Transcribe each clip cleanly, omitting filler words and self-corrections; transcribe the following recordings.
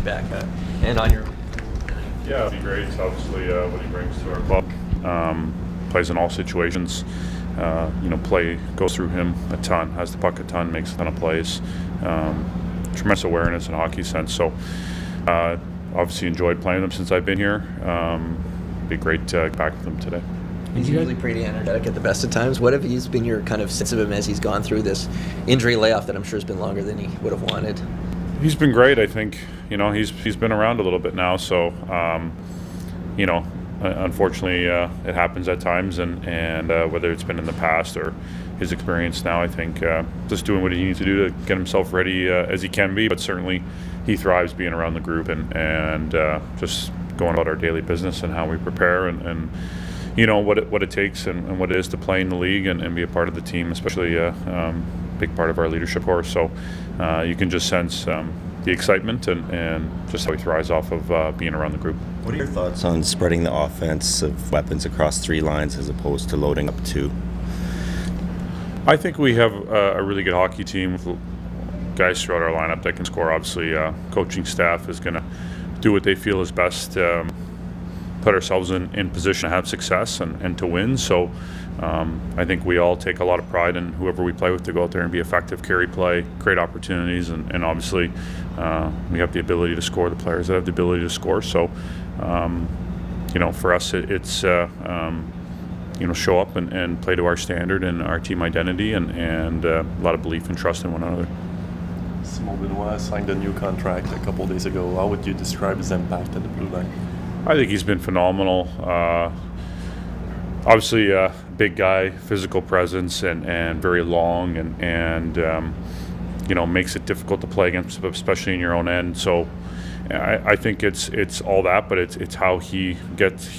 you back and on your. Yeah, it'd be great. It's obviously what he brings to our club. Plays in all situations. Play goes through him a ton, has the puck a ton, makes a ton of plays. Tremendous awareness in a hockey sense. So obviously enjoyed playing with him since I've been here. Be great to get back with him today. He's usually pretty energetic at the best of times. What have you been your kind of sense of him as he's gone through this injury layoff that I'm sure has been longer than he would have wanted? He's been great, I think. He's been around a little bit now, so unfortunately it happens at times, and whether it's been in the past or his experience now, I think just doing what he needs to do to get himself ready as he can be. But certainly he thrives being around the group and just going about our daily business and how we prepare and what it takes and what it is to play in the league and be a part of the team, especially big part of our leadership course. So you can just sense the excitement and just how he thrives off of being around the group. What are your thoughts on spreading the offensive weapons across three lines as opposed to loading up two? I think we have a really good hockey team with guys throughout our lineup that can score. Obviously, coaching staff is going to do what they feel is best, put ourselves in position to have success and to win. So I think we all take a lot of pride in whoever we play with to go out there and be effective, carry play, create opportunities, and obviously we have the ability to score, the players that have the ability to score. So for us it's show up and play to our standard and our team identity and a lot of belief and trust in one another. Simon Benoit signed a new contract a couple of days ago. How would you describe his impact at the blue line? I think he's been phenomenal. Obviously a big guy, physical presence and very long and makes it difficult to play against, especially in your own end. So I think it's all that, but it's how he gets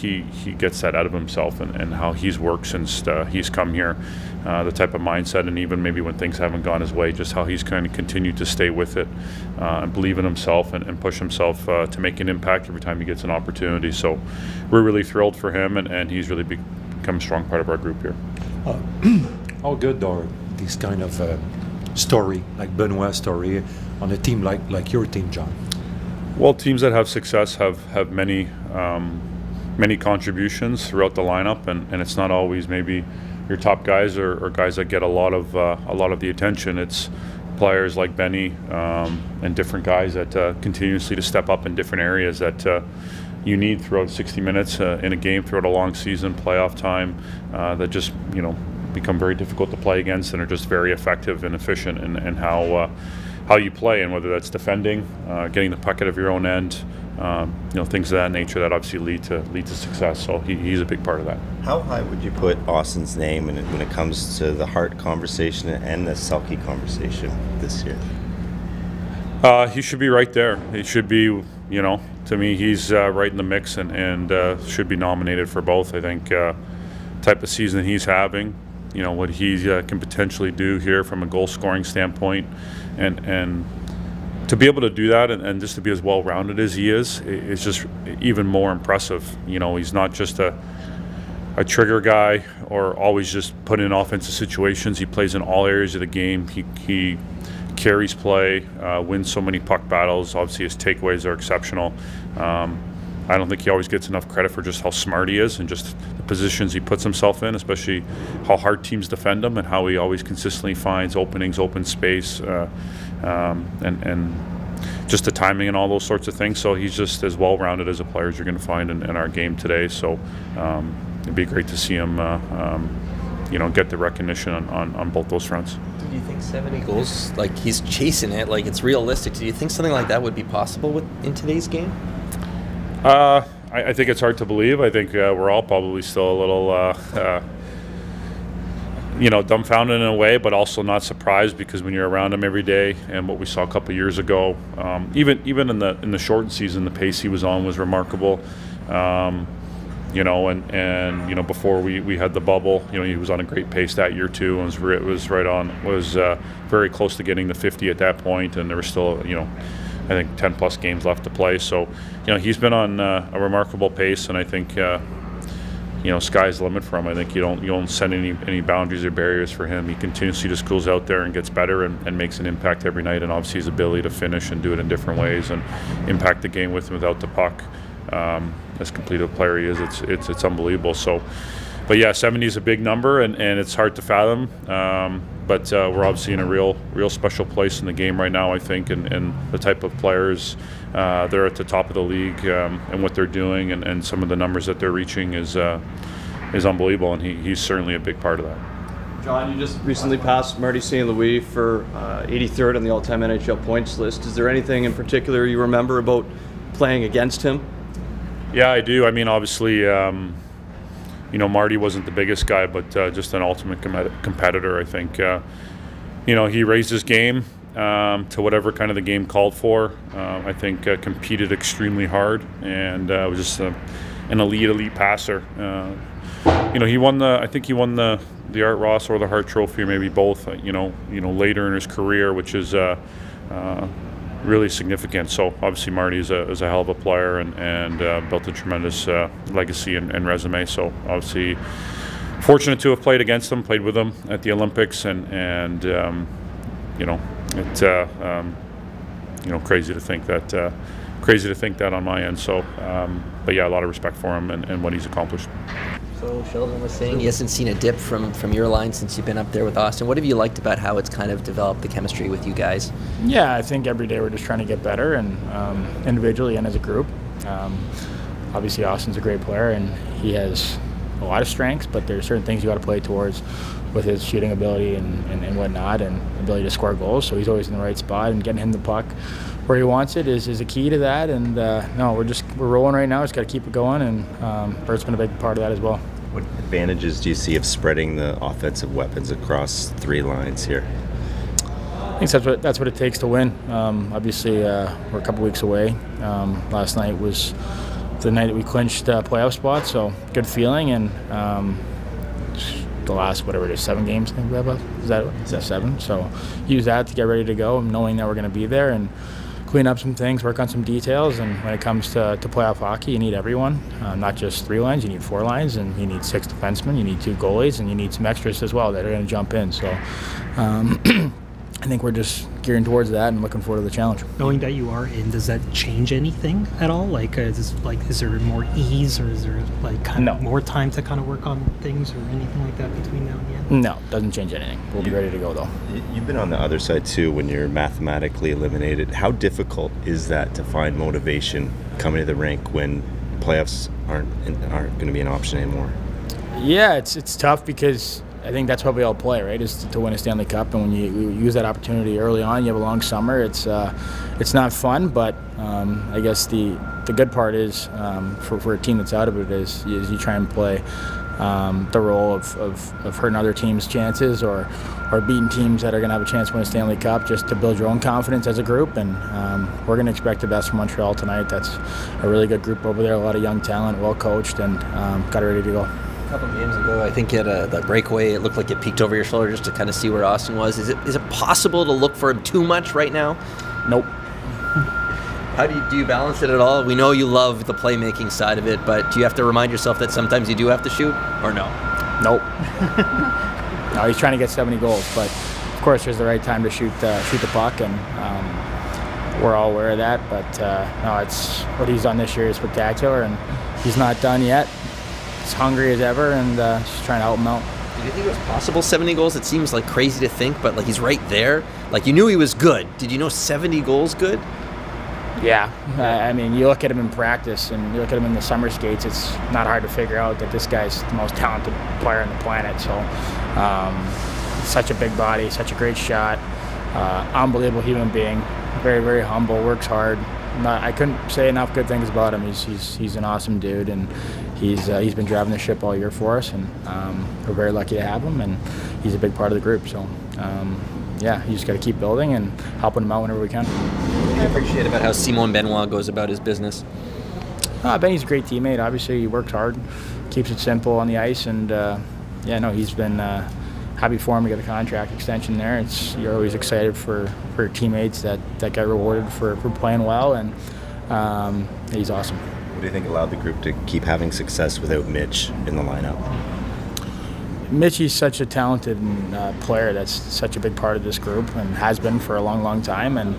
that out of himself and how he's worked since he's come here, the type of mindset, and even maybe when things haven't gone his way, just how he's kind of continued to stay with it and believe in himself and push himself to make an impact every time he gets an opportunity. So we're really thrilled for him, and he's really become a strong part of our group here. How good are these kind of story, like Benoit's story, on a team like your team, John? Well, teams that have success have many many contributions throughout the lineup, and it's not always maybe your top guys or guys that get a lot of the attention. It's players like Benny and different guys that continuously to step up in different areas that you need throughout 60 minutes in a game, throughout a long season, playoff time, that just become very difficult to play against and are just very effective and efficient in how you play, and whether that's defending, getting the puck out of your own end, things of that nature that obviously lead to success. So he's a big part of that. How high would you put Austin's name when it comes to the Hart conversation and the Selke conversation this year? He should be right there. He should be, to me, he's right in the mix and should be nominated for both. I think type of season he's having, what he can potentially do here from a goal scoring standpoint, and to be able to do that and just to be as well rounded as he is, it's just even more impressive. He's not just a trigger guy or always just put in offensive situations. He plays in all areas of the game. He carries play, wins so many puck battles. Obviously his takeaways are exceptional. I don't think he always gets enough credit for just how smart he is and just the positions he puts himself in, especially how hard teams defend him and how he always consistently finds openings, open space, and just the timing and all those sorts of things. So he's just as well-rounded as a player as you're going to find in our game today. So it'd be great to see him get the recognition on both those fronts. Do you think 70 goals, like he's chasing it, like it's realistic? Do you think something like that would be possible in today's game? I think it's hard to believe. I think we're all probably still a little, dumbfounded in a way, but also not surprised, because when you're around him every day and what we saw a couple of years ago, even in the shortened season, the pace he was on was remarkable. Before we had the bubble, he was on a great pace that year too, and was very close to getting the 50 at that point, and there was still, I think 10 plus games left to play. So, he's been on a remarkable pace, and I think you know, sky's the limit for him. I think you don't set any boundaries or barriers for him. He continuously just goes out there and gets better and makes an impact every night. And obviously his ability to finish and do it in different ways and impact the game with and without the puck, as complete a player he is, it's unbelievable. So, but yeah, 70 is a big number, and it's hard to fathom. But we're obviously in a real special place in the game right now, I think, and the type of players they're at the top of the league, and what they're doing, and some of the numbers that they're reaching is unbelievable, and he's certainly a big part of that. John, you just recently passed Marty St. Louis for 83rd on the all-time NHL points list. Is there anything in particular you remember about playing against him? Yeah, I do. I mean, obviously, you know, Marty wasn't the biggest guy, but just an ultimate competitor, I think. You know, he raised his game to whatever kind of the game called for. I think competed extremely hard, and was just an elite passer. You know, he won the Art Ross or the Hart Trophy, or maybe both, you know, later in his career, which is really significant. So obviously Marty is a hell of a player, and built a tremendous legacy and resume. So obviously fortunate to have played against him, played with him at the Olympics, and you know, it's you know, crazy to think that on my end. So but yeah, a lot of respect for him and what he's accomplished. So Sheldon was saying he hasn't seen a dip from your line since you've been up there with Austin. What have you liked about how it's kind of developed the chemistry with you guys? Yeah, I think every day we're just trying to get better, and individually and as a group. Obviously Austin's a great player, and he has a lot of strengths, but there's certain things you got to play towards with his shooting ability and whatnot, and ability to score goals. So he's always in the right spot, and getting him the puck where he wants it is a key to that. And no, we're rolling right now. Just got to keep it going, and Bert's been a big part of that as well. What advantages do you see of spreading the offensive weapons across three lines here? I think that's what it takes to win. Obviously, we're a couple weeks away. Last night was the night that we clinched the playoff spot, so good feeling. And the last, whatever it is, 7 games, I think we have left. Is that 7? So use that to get ready to go, knowing that we're going to be there, and clean up some things, work on some details. And when it comes to playoff hockey, you need everyone, not just 3 lines. You need 4 lines, and you need 6 defensemen, you need 2 goalies, and you need some extras as well that are going to jump in. So I think we're just gearing towards that and looking forward to the challenge. Knowing that you are in, does that change anything at all? Like, is there more ease, or is there like more time to kind of work on things or anything like that between now and then? No, doesn't change anything. We'll be ready to go though. You've been on the other side too when you're mathematically eliminated. How difficult is that to find motivation coming to the rink when playoffs aren't going to be an option anymore? Yeah, it's tough, because I think that's what we all play, right? Is to win a Stanley Cup, and when you use that opportunity early on, you have a long summer. It's not fun, but I guess the good part is for a team that's out of it is you try and play the role of hurting other teams' chances or beating teams that are going to have a chance to win a Stanley Cup, just to build your own confidence as a group. And we're going to expect the best from Montreal tonight. That's a really good group over there, a lot of young talent, well coached, and got it ready to go. A couple games ago, I think you had that breakaway. It looked like it peeked over your shoulder just to kind of see where Austin was. Is it possible to look for him too much right now? Nope. How do you balance it at all? We know you love the playmaking side of it, but do you have to remind yourself that sometimes you do have to shoot, or no? Nope. No, he's trying to get 70 goals, but of course there's the right time to shoot the puck, and we're all aware of that. But no, it's what he's done this year is spectacular, and he's not done yet. As hungry as ever, and just trying to help him out. Did you think it was possible 70 goals? It seems like crazy to think, but like he's right there. Like, you knew he was good. Did you know 70 goals good? Yeah, I mean, you look at him in practice, and you look at him in the summer skates. It's not hard to figure out that this guy's the most talented player on the planet. So, such a big body, such a great shot, unbelievable human being, very, very humble, works hard. I couldn't say enough good things about him. He's an awesome dude, and he's been driving the ship all year for us, and we're very lucky to have him, and he's a big part of the group. So yeah, you just got to keep building and helping him out whenever we can. What do you appreciate about how Simon Benoit goes about his business? Benny's a great teammate. Obviously, he works hard, keeps it simple on the ice, and yeah, no, he's been happy for him to get a contract extension there. You're always excited for teammates that get rewarded for playing well, and he's awesome. What do you think allowed the group to keep having success without Mitch in the lineup? Mitch is such a talented player that's such a big part of this group and has been for a long, long time. And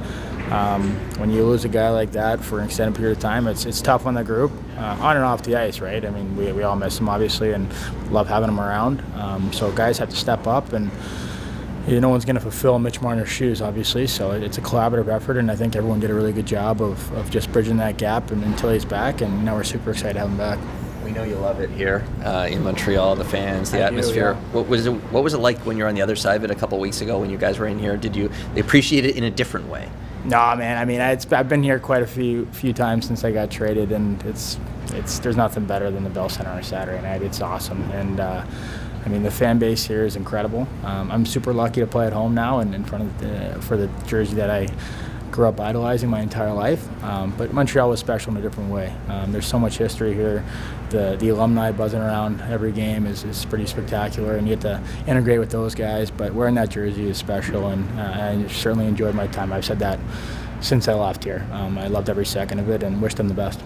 when you lose a guy like that for an extended period of time, it's tough on the group, on and off the ice, right? I mean, we all miss him, obviously, and love having him around. So guys have to step up, and no one's going to fulfill Mitch Marner's shoes, obviously. So it's a collaborative effort, and I think everyone did a really good job of just bridging that gap until he's back, and now we're super excited to have him back. We know you love it here in Montreal, the fans, the atmosphere. Yeah. What was it like when you were on the other side of it a couple weeks ago when you guys were in here? Did you appreciate it in a different way? Nah, man. I mean, I've been here quite a few times since I got traded, and there's nothing better than the Bell Center on a Saturday night. It's awesome, and I mean, the fan base here is incredible. I'm super lucky to play at home now and in front of for the jersey that I grew up idolizing my entire life. But Montreal was special in a different way. There's so much history here. The alumni buzzing around every game is pretty spectacular, and you get to integrate with those guys. But wearing that jersey is special, and I certainly enjoyed my time. I've said that since I left here. I loved every second of it and wished them the best.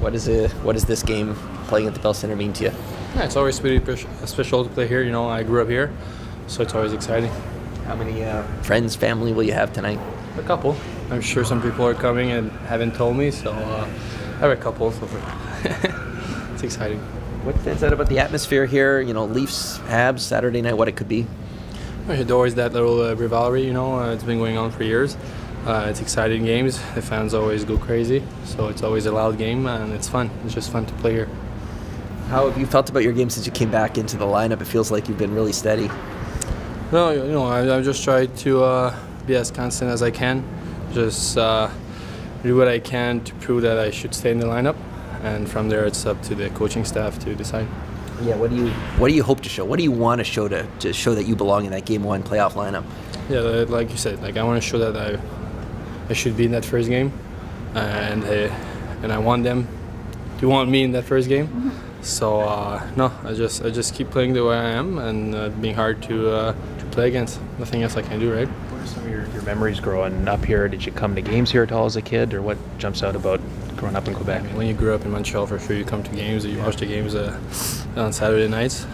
What is this game playing at the Bell Center mean to you? Yeah, it's always special to play here. You know, I grew up here, so it's always exciting. How many friends, family will you have tonight? A couple. I'm sure some people are coming and haven't told me, so I have a couple. So it's exciting. What stands out about the atmosphere here? You know, Leafs, Habs, Saturday night, what it could be? There's always that little rivalry, you know. It's been going on for years. It's exciting games. The fans always go crazy, so it's always a loud game, and it's fun. It's just fun to play here. How have you felt about your game since you came back into the lineup? It feels like you've been really steady. No, you know, I just tried to be as constant as I can. Just do what I can to prove that I should stay in the lineup, and from there it's up to the coaching staff to decide. Yeah, what do you hope to show? What do you want to show to show that you belong in that Game 1 playoff lineup? Yeah, like you said, like I want to show that I should be in that first game, and I want them to want me in that first game. Mm-hmm. So no, I just keep playing the way I am and being hard to play against. Nothing else I can do, right? What are some of your memories growing up here? Did you come to games here at all as a kid, or what jumps out about growing up in Quebec? I mean, when you grew up in Montreal, for sure you come to games, you watch the games on Saturday nights.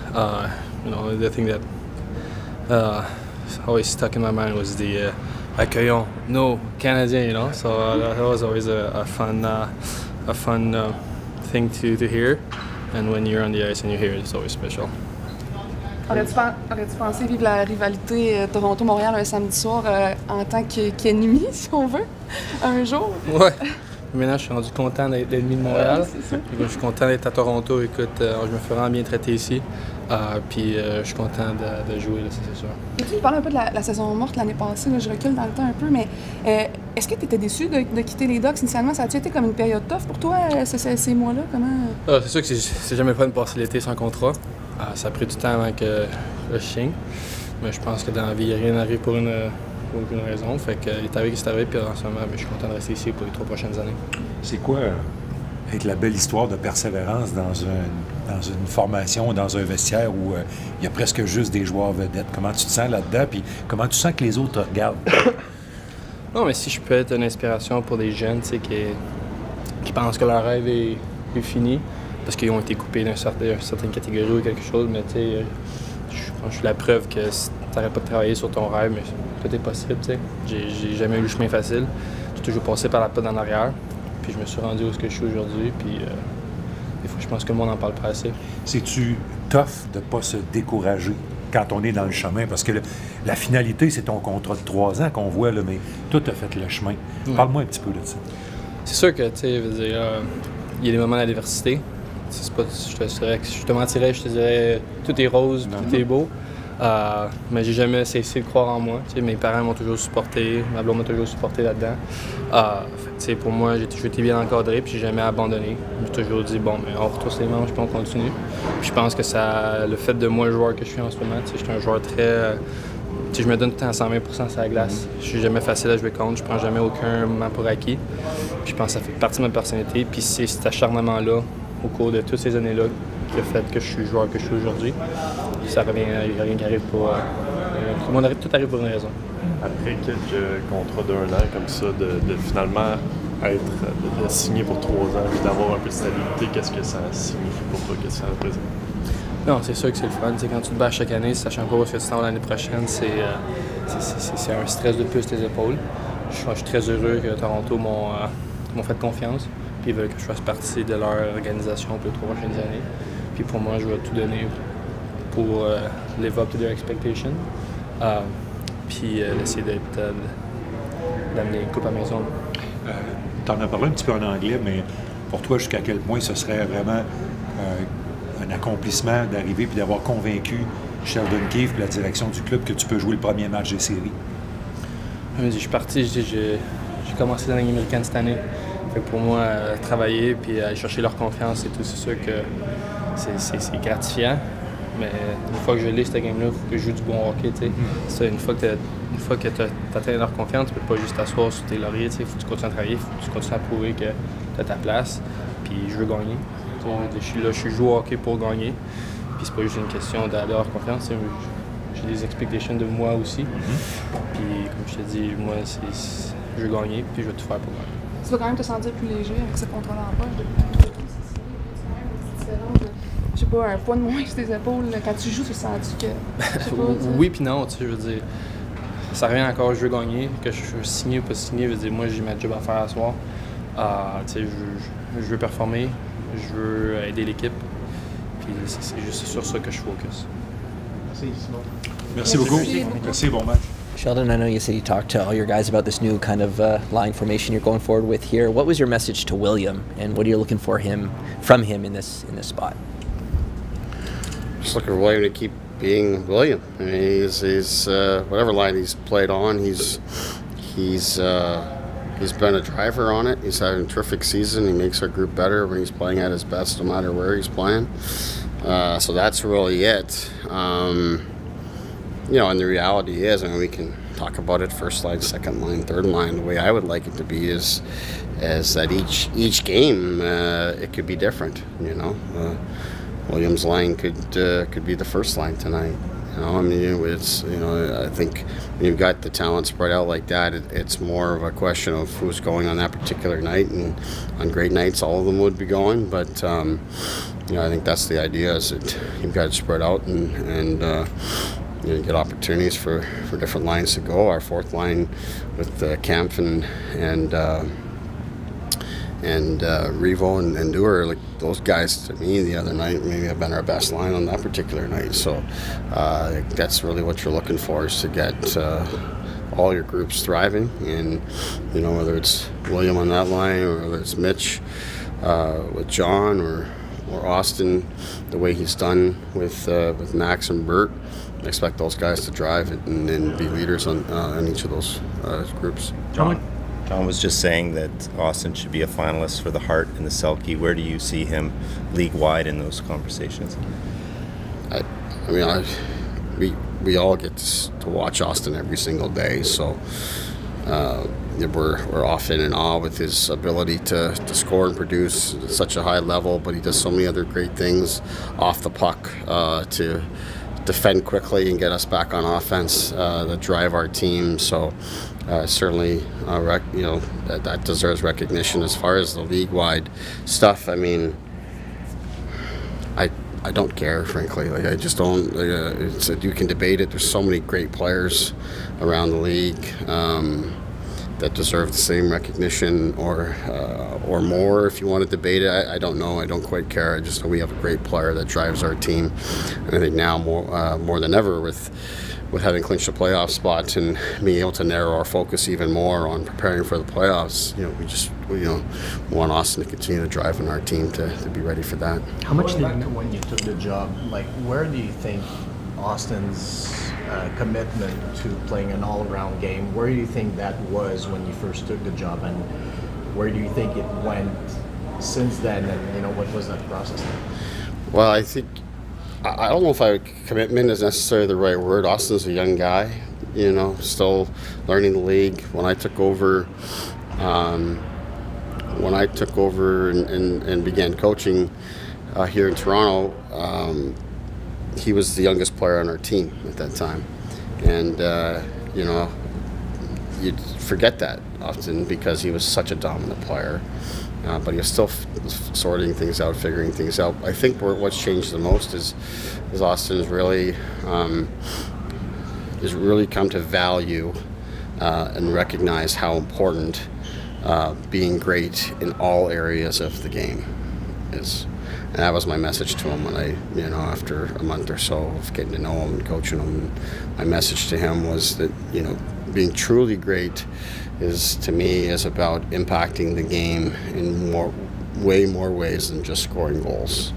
You know, the thing that always stuck in my mind was the accueillons, no Canadiens, you know. So that was always a fun thing to hear. And when you're on the ice and you hear it, it's always special. Aurais-tu pensé vivre la rivalité Toronto-Montréal un samedi soir en tant qu'ennemi, si on veut, un jour? Ouais. Maintenant, je suis rendu content d'être l'ennemi de Montréal. Ouais, je suis content d'être à Toronto. Écoute, je me fais vraiment bien traiter ici. Puis je suis content de jouer, c'est sûr. Et tu me parles un peu de la saison morte l'année passée. Là, je recule dans le temps un peu, mais est-ce que tu étais déçu de quitter les Ducks initialement? Ça a-tu été comme une période tough pour toi, ces mois-là? Comment? C'est sûr que c'est jamais fun de passer l'été sans contrat. Ça a pris du temps avant que je signe. Mais je pense que dans la vie, rien n'arrive pour aucune raison. Fait que il est arrivé que c'est arrivé, puis en ce moment, je suis content de rester ici pour les 3 prochaines années. C'est quoi avec la belle histoire de persévérance dans une formation, dans un vestiaire où il y a presque juste des joueurs vedettes? Comment tu te sens là-dedans, puis comment tu sens que les autres te regardent? Non, mais si je peux être une inspiration pour des jeunes, tu sais, qui pensent que leur rêve est fini, parce qu'ils ont été coupés d'une certaine catégorie ou quelque chose, mais tu sais, je suis la preuve que si t'arrêtes pas de travailler sur ton rêve, mais tout est possible, tu sais. J'ai jamais eu le chemin facile. J'ai toujours passé par la porte en arrière, puis je me suis rendu où je suis aujourd'hui, puis des fois, je pense que le monde n'en parle pas assez. C'est-tu tough de pas se décourager quand on est dans le chemin? Parce que la finalité, c'est ton contrat de 3 ans qu'on voit, là, mais toi, t'as fait le chemin. Ouais. Parle-moi un petit peu de ça. C'est sûr que, tu sais, il y a des moments d'adversité. C'est pas, je te mentirais, tout est rose, non. Tout est beau. Mais j'ai jamais cessé de croire en moi. T'sais, mes parents m'ont toujours supporté, ma blonde m'a toujours supporté là-dedans. Pour moi, j'ai été bien encadré, puis j'ai jamais abandonné. J'ai toujours dit, bon, mais on retrousse les manches, puis on continue. Puis je pense que ça, le fait de moi, le joueur que je suis en ce moment, je suis un joueur très... je me donne tout le temps à 120% sur la glace. Je suis jamais facile à jouer contre, je prends jamais aucun moment pour acquis. Puis je pense que ça fait partie de ma personnalité, puis c'est cet acharnement-là, au cours de toutes ces années-là, qui a fait que je suis le joueur que je suis aujourd'hui. Ça revient, il n'y a rien qui arrive pour... tout arrive pour une raison. Après quelques contrats d'1 an comme ça, de finalement être de signer pour 3 ans et d'avoir un peu de stabilité, qu'est-ce que ça signifie pour toi, qu'est-ce que ça représente? Non, c'est sûr que c'est le fun. T'sais, quand tu te bats chaque année, sachant pas où est-ce que tu t'en vas l'année prochaine, c'est un stress de plus tes épaules. Je suis très heureux que Toronto m'ont fait confiance, puis ils veulent que je fasse partie de leur organisation pour les 3 prochaines années. Puis pour moi, je vais tout donner pour live up to their expectations, puis essayer d'amener une coupe à la maison. Tu en as parlé un petit peu en anglais, mais pour toi, jusqu'à quel point ce serait vraiment un accomplissement d'arriver puis d'avoir convaincu Sheldon Keefe et la direction du club que tu peux jouer le premier match des séries? Je suis parti, j'ai commencé dans la Ligue américaine cette année. Fait pour moi, travailler puis aller chercher leur confiance et tout, c'est sûr que c'est gratifiant. Mais une fois que je l'ai, cette game-là, il faut que je joue du bon hockey. C'est une fois que tu atteins leur confiance, tu peux pas juste t'asseoir sur tes lauriers. Il faut que tu continues à travailler, il faut que tu continues à prouver que tu as ta place. Puis je veux gagner. Je suis là, je joue au hockey pour gagner. Puis c'est pas juste une question d'avoir confiance. J'ai des expectations de moi aussi. Puis comme je te dis, moi, je veux gagner, puis je vais tout faire pour gagner. Tu vas quand même te sentir plus léger avec ce contrat en poche depuis je sais pas, un poids de moins sur tes épaules. Quand tu joues, tu sens-tu que... Oui puis non, tu sais, je veux dire, ça revient encore, je veux gagner, que je suis signé ou pas signé, je veux dire, moi j'ai ma job à faire à soir. Tu sais, je veux performer, je veux aider l'équipe, puis c'est juste sur ça que je focus. Merci beaucoup. Merci, bon match. Sheldon, I know you said you talked to all your guys about this new kind of line formation you're going forward with here. What was your message to William, and what are you looking for from him in this spot? Just looking for William to keep being William. I mean, he's whatever line he's played on, he's been a driver on it. He's having a terrific season. He makes our group better when he's playing at his best, no matter where he's playing. So that's really it. You know, and the reality is, I mean, we can talk about it, first line, second line, third line. The way I would like it to be is that each game it could be different, you know. William's line could be the first line tonight. You know, I mean, it's, you know, I think when you've got the talent spread out like that, it's more of a question of who's going on that particular night. And on great nights, all of them would be going. But, you know, I think that's the idea, is that you've got it spread out and you know, you get opportunities for different lines to go. Our fourth line with Kampf and Revo and Dewar, like those guys to me the other night maybe have been our best line on that particular night. So that's really what you're looking for, is to get all your groups thriving. And, you know, whether it's William on that line or whether it's Mitch with John or Austin, the way he's done with Max and Bert, I expect those guys to drive it and be leaders on each of those groups. John? John was just saying that Austin should be a finalist for the Hart and the Selke. Where do you see him league-wide in those conversations? I mean, we all get to watch Austin every single day, so we're often in awe with his ability to score and produce at such a high level, but he does so many other great things off the puck to defend quickly and get us back on offense that drive our team. So certainly, you know, that deserves recognition. As far as the league-wide stuff, I mean, I don't care, frankly. Like, I just don't. You can debate it. There's so many great players around the league that deserve the same recognition or more, if you want to debate it. I don't know. I don't quite care. I just know we have a great player that drives our team. And I think now more than ever with having clinched a playoff spot and being able to narrow our focus even more on preparing for the playoffs, you know, we want Austin to continue to drive in our team to be ready for that. How much did you, when you took the job, like, where do you think Austin's commitment to playing an all-around game, where do you think that was when you first took the job, and where do you think it went since then, and, you know, what was that process like? Well, I think, I don't know if commitment is necessarily the right word. Austin's a young guy, you know, still learning the league. When I took over, and began coaching here in Toronto, he was the youngest player on our team at that time, and you know, you forget that often because he was such a dominant player. But he was still sorting things out, figuring things out. I think what's changed the most is Austin has really come to value and recognize how important being great in all areas of the game is. And that was my message to him when I, you know, after a month or so of getting to know him and coaching him, my message to him was that, you know, being truly great is, to me, is about impacting the game in way more ways than just scoring goals.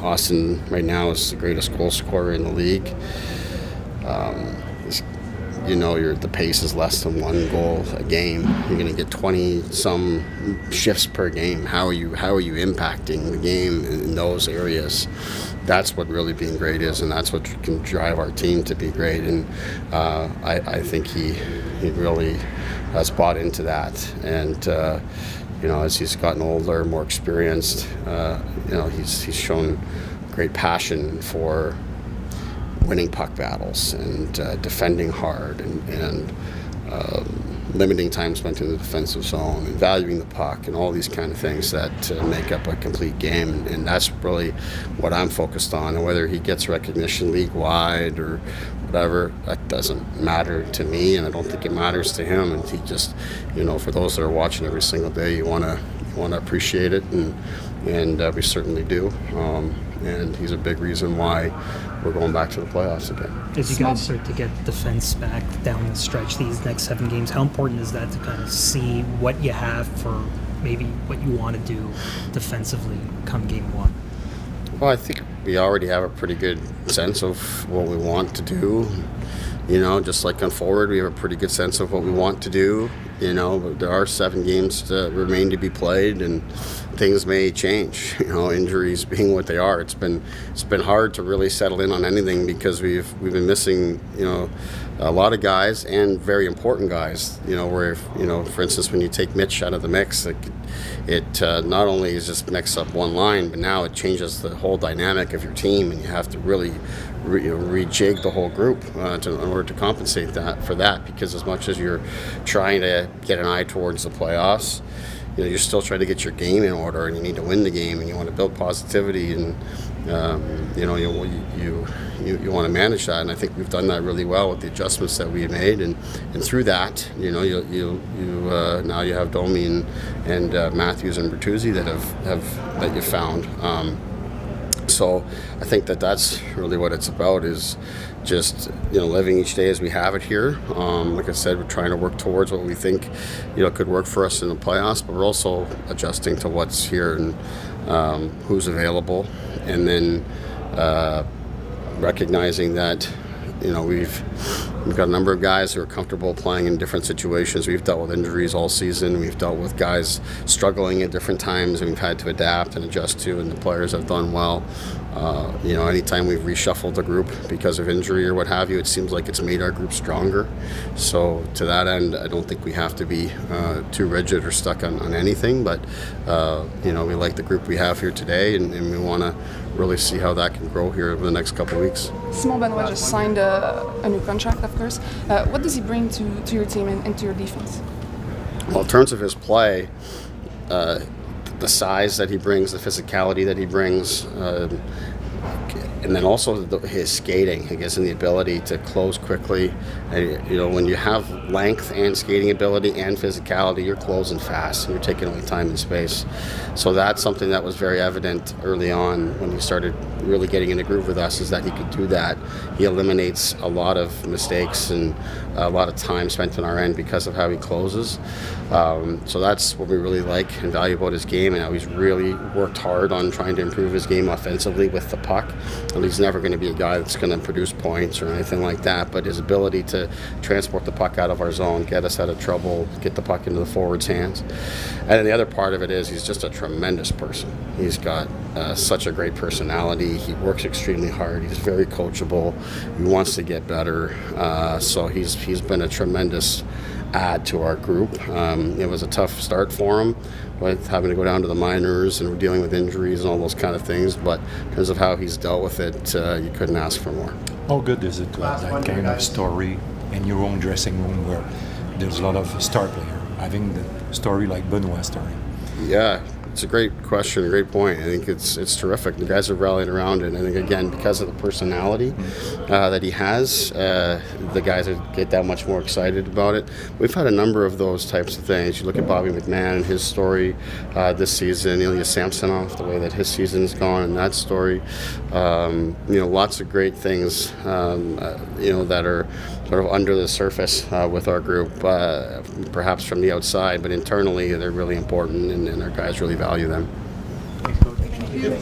Austin right now is the greatest goal scorer in the league. You know, the pace is less than one goal a game. You're going to get 20-some shifts per game. How are you impacting the game in those areas? That's what really being great is, and that's what can drive our team to be great. And I think he really has bought into that. And you know, as he's gotten older, more experienced, you know, he's shown great passion for winning puck battles and defending hard and limiting time spent in the defensive zone and valuing the puck and all these kind of things that make up a complete game. And that's really what I'm focused on. And whether he gets recognition league-wide or whatever, that doesn't matter to me, and I don't think it matters to him. And he just, you know, for those that are watching every single day, you want to appreciate it, and we certainly do. And he's a big reason why we're going back to the playoffs again. As you guys start to get defense back down the stretch these next 7 games, how important is that to kind of see what you have for maybe what you want to do defensively come game 1? Well, I think we already have a pretty good sense of what we want to do. You know, just like on forward, we have a pretty good sense of what we want to do. You know, but there are 7 games to remain to be played, and things may change. You know, injuries being what they are, it's been hard to really settle in on anything because we've been missing, you know, a lot of guys and very important guys. You know, where, you know, for instance, when you take Mitch out of the mix, it not only is just mix up one line, but now it changes the whole dynamic of your team, and you have to really rejig the whole group in order to compensate for that, because as much as you're trying to get an eye towards the playoffs, you know, you're still trying to get your game in order, and you need to win the game, and you want to build positivity, and you know, you want to manage that. And I think we've done that really well with the adjustments that we made, and through that, you know, you now you have Domi and Matthews and Bertuzzi that you found. So I think that's really what it's about, is just, you know, living each day as we have it here. Like I said, we're trying to work towards what we think, you know, could work for us in the playoffs, but we're also adjusting to what's here and who's available, and then recognizing that, you know, we've got a number of guys who are comfortable playing in different situations. We've dealt with injuries all season. We've dealt with guys struggling at different times, and we've had to adapt and adjust to, and the players have done well. You know, anytime we've reshuffled the group because of injury or what have you, it seems like it's made our group stronger. So to that end, I don't think we have to be too rigid or stuck on anything, but, you know, we like the group we have here today, and we want to really see how that can grow here over the next couple of weeks. Simon Benoit just signed a new contract, of course. What does he bring to your team and to your defense? Well, in terms of his play, the size that he brings, the physicality that he brings, and then also his skating, I guess, and the ability to close quickly. You know, when you have length and skating ability and physicality, you're closing fast and you're taking away time and space. So that's something that was very evident early on when he started really getting in a groove with us, is that he could do that. He eliminates a lot of mistakes and a lot of time spent on our end because of how he closes. So that's what we really like and value about his game, and how he's really worked hard on trying to improve his game offensively with the puck. And he's never going to be a guy that's going to produce points or anything like that, but his ability to transport the puck out of our zone, get us out of trouble, get the puck into the forward's hands. And then the other part of it is he's just a tremendous person. He's got such a great personality. He works extremely hard. He's very coachable. He wants to get better. So he's been a tremendous add to our group. It was a tough start for him, with having to go down to the minors and dealing with injuries and all those kind of things, but in terms of how he's dealt with it, you couldn't ask for more. How good is it to have that kind of story and your own dressing room where there's a lot of star player having the story like Benoit's story? Yeah, it's a great question, a great point. I think it's terrific. The guys are rallying around, and I think, again, because of the personality that he has, the guys get that much more excited about it. We've had a number of those types of things. You look at Bobby McMahon and his story this season, Ilya Samsonov, the way that his season's gone and that story. Lots of great things, that are sort of under the surface with our group, perhaps from the outside, but internally they're really important, and our guys really value them.